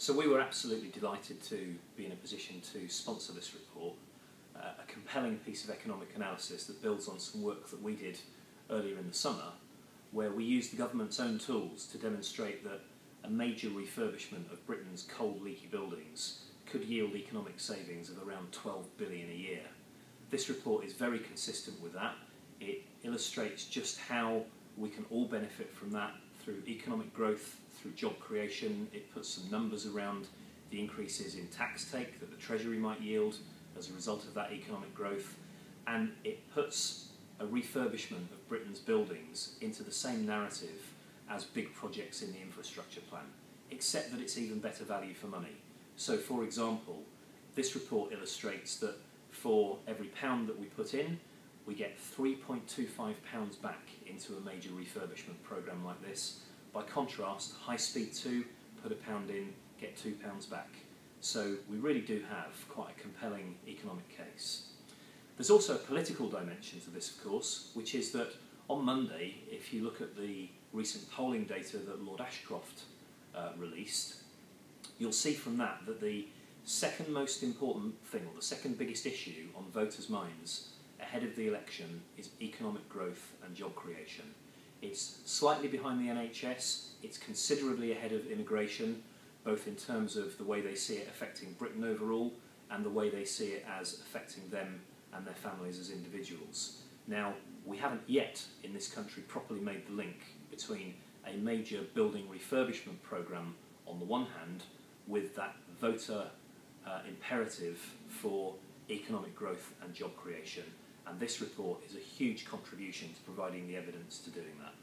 So we were absolutely delighted to be in a position to sponsor this report, a compelling piece of economic analysis that builds on some work that we did earlier in the summer, where we used the government's own tools to demonstrate that a major refurbishment of Britain's cold, leaky buildings could yield economic savings of around £12 billion a year. This report is very consistent with that. It illustrates just how we can all benefit from that through economic growth, through job creation. It puts some numbers around the increases in tax take that the Treasury might yield as a result of that economic growth, and it puts a refurbishment of Britain's buildings into the same narrative as big projects in the infrastructure plan, except that it's even better value for money. So, for example, this report illustrates that for every £1 that we put in, we get £3.25 back into a major refurbishment programme like this. By contrast, high speed 2, put £1 in, get £2 back. So we really do have quite a compelling economic case. There's also a political dimension to this, of course, which is that on Monday, if you look at the recent polling data that Lord Ashcroft released, you'll see from that that the second most important thing, or the second biggest issue on voters' minds ahead of the election, is economic growth and job creation. It's slightly behind the NHS, it's considerably ahead of immigration, both in terms of the way they see it affecting Britain overall and the way they see it as affecting them and their families as individuals. Now, we haven't yet in this country properly made the link between a major building refurbishment programme on the one hand with that voter imperative for economic growth and job creation. And this report is a huge contribution to providing the evidence to doing that.